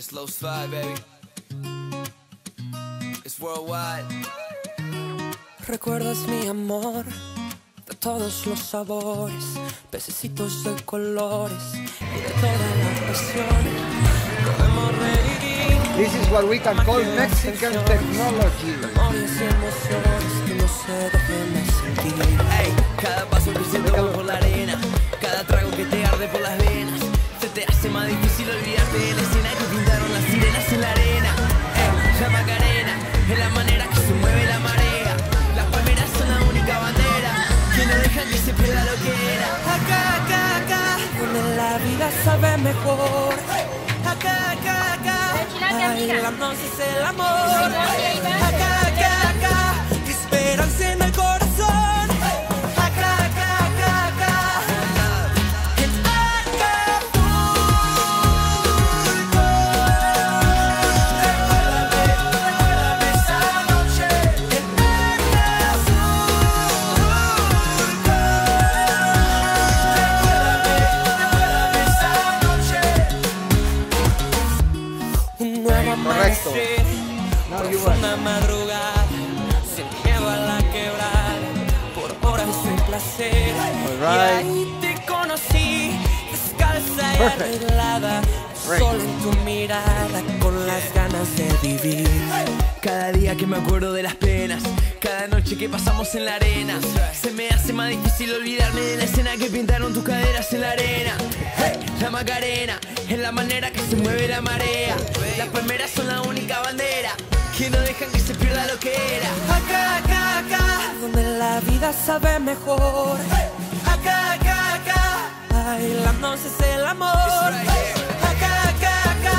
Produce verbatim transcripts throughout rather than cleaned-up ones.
It's Low Spy, baby. It's worldwide. Recuerdas mi amor de todos los sabores, pececitos de colores y de todas las pasiones. Podemos reír. This is what we can call Mexican technology. Memorias y emociones que no se dejen de sentir. Hey, cada paso que siento va por la arena, cada trago que te arde por las venas, se te hace más difícil olvidarte de la escena que pintaron las sirenas en la arena. Hey, la Macarena es la manera que se mueve la marea. Las palmeras son la única bandera que no dejan que se pierda lo que era. Acá, acá, acá, donde la vida sabe mejor. Acá, acá, acá, bailamos es el amor. Acá, acá, acá, esperanza en el corazón. Acá, acá, acá, acá, it's Acapulco. Recuérdame esa noche en Acapulco. Recuérdame esa noche. Un nuevo amanecer, una madrugada. All right. Perfect. Solo en tu mirada, con las ganas de vivir. Cada día que me acuerdo de las penas, cada noche que pasamos en la arena, se me hace más difícil olvidarme de la escena que pintaron tus caderas en la arena. Hey, la Macarena es la manera que se mueve la marea. Las palmeras son la única bandera que no dejan que se pierda lo que era. Acá, acá, acá, donde la vida sabe mejor. Acá, acá, acá, bailando es el amor. Acá, acá, acá,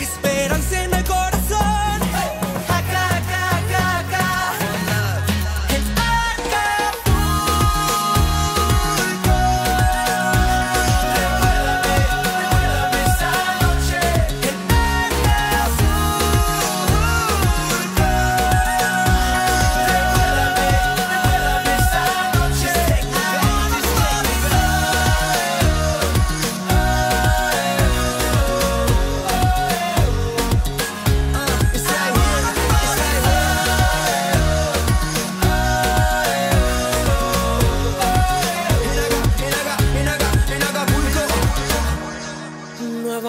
esperanza en el corazón. Acá, acá, acá, acá, en Acapulco. Recuérdame esa noche en Acapulco. Recuérdame esa noche en Acapulco. It's right here, it's right here. En Acapulco, en Acapulco, en Acapulco. Un nuevo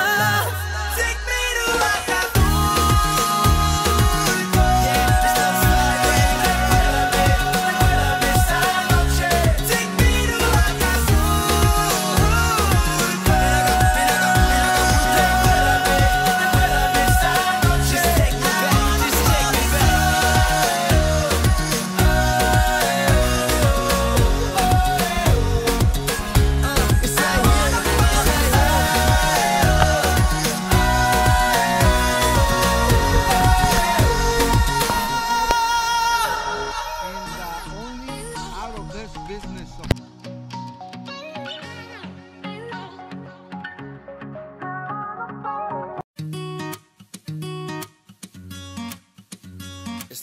acá, take me to Acapulco. Recuérdame esa noche. Take me to Acapulco. Recuérdame esa noche. Take me back, just take me back. It's right here, it's right And uh, only out of this business of It's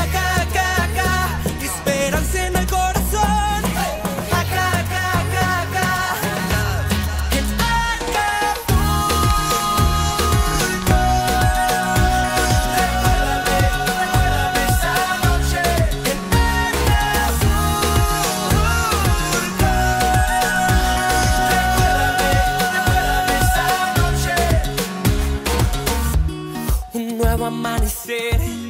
Acá, acá, acá, esperanza en el corazón. Acá, acá, acá, acá, it's Acapulco. Recuérdame, recuérdame esa noche amanecer.